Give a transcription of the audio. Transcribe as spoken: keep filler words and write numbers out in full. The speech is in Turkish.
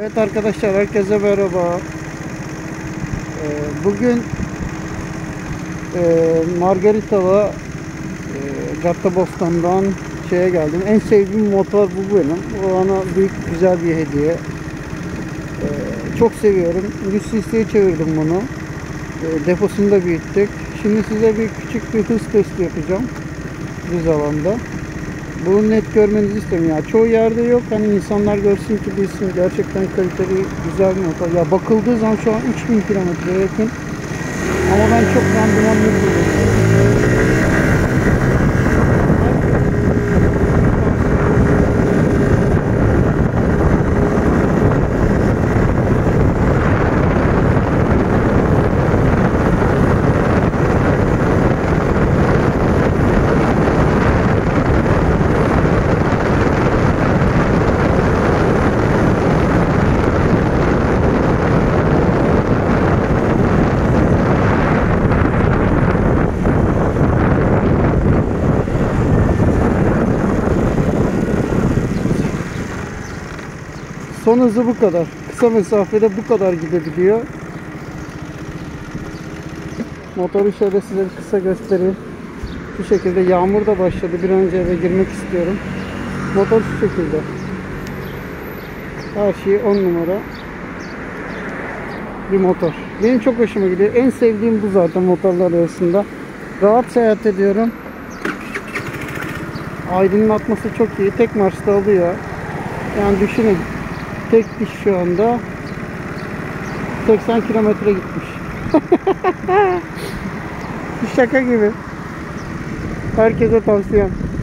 Evet arkadaşlar, herkese merhaba. Bugün Margarita'da Kapadokya'dan şeye geldim. En sevdiğim motor bu benim. Ona büyük güzel bir hediye. Çok seviyorum. yüz cc'ye çevirdim bunu. Deposunu da büyüttük. Şimdi size bir küçük bir hız testi yapacağım. Düz alanda. Bunu net görmenizi istemiyorum. Ya çoğu yerde yok. Hani insanlar görsün ki bilsin, gerçekten kaliteli güzel bir motor. Ya bakıldığı zaman şu an üç bin kilometreye yakın. Ama ben çok randıman yapıyorum. Son hızı bu kadar. Kısa mesafede bu kadar gidebiliyor. Motoru şöyle size kısa göstereyim. Şu şekilde. Yağmur da başladı. Bir önce eve girmek istiyorum. Motor şu şekilde. Her şey on numara bir motor. Benim çok hoşuma gidiyor. En sevdiğim bu zaten motorlar arasında. Rahat seyahat ediyorum. Aydınlatması çok iyi. Tek marşta alıyor. Yani düşünün. Tek iş şu anda seksen kilometre gitmiş. Şaka gibi. Herkese tavsiyem.